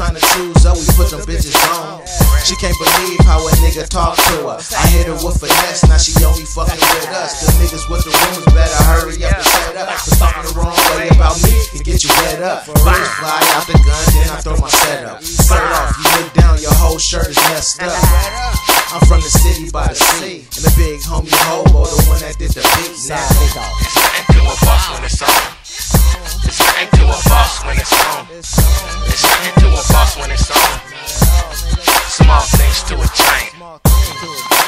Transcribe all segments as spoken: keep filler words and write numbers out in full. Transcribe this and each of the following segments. tryna choose, always put them bitches on. She can't believe how a nigga talk to her. I hit her with finesse, now she only fucking with us. The niggas with the rumors better hurry up and shut up. Cause talking the wrong way about me can get you wet up. First fly out the gun, then I throw my setup. Flirt off, you look down, your whole shirt is messed up. I'm from the city by the sea, and the big homie Hobo, the one that did the beat. Now it's nothing to a boss when it's on. It's nothing to a boss when it's on. It's nothing to a boss when it's on. Small things to a giant.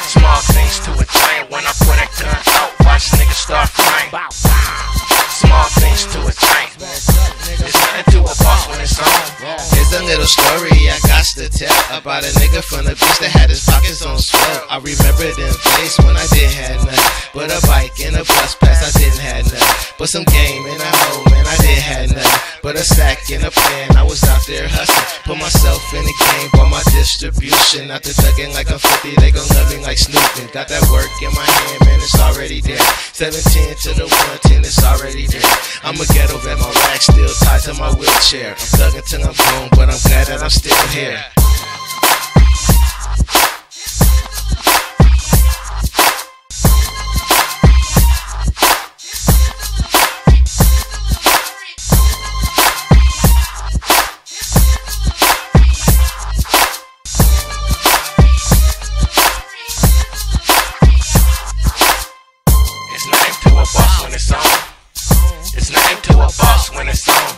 Small things to a giant. When I put that gun out, watch niggas start crying. Small things to a giant. It's nothing to a boss when it's on. Here's a little story I got to tell about a nigga from the beach that had his pockets on swell. I remember them days when I didn't have nothing but a bike and a bus pass. I didn't have nothing but some game and a hoe, man. I didn't have nothing but a sack and a plan. I was out there hustling, put myself in the game, bought my distribution. Out the thuggin' like I'm fifty, they gon' love me like Snoopin'. Got that work in my hand, man, it's already there. Seventeen to the one ten, it's already there. I'm a ghetto vet, my rack still tied to my wheelchair. I'm thuggin' till I'm gone, but I'm glad that I'm still here.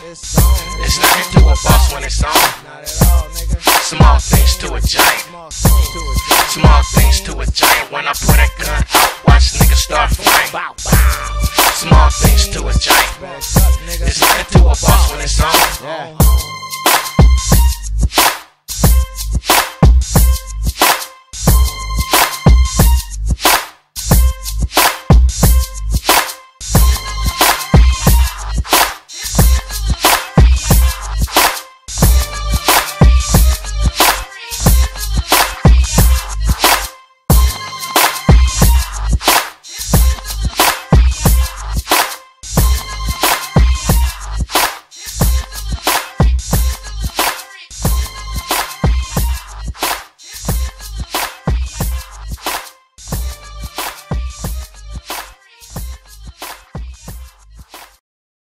It's nothing to a boss when it's on. Small things to a giant. Small things to a giant. When I put that gun out, watch niggas start flying. Small things to a giant.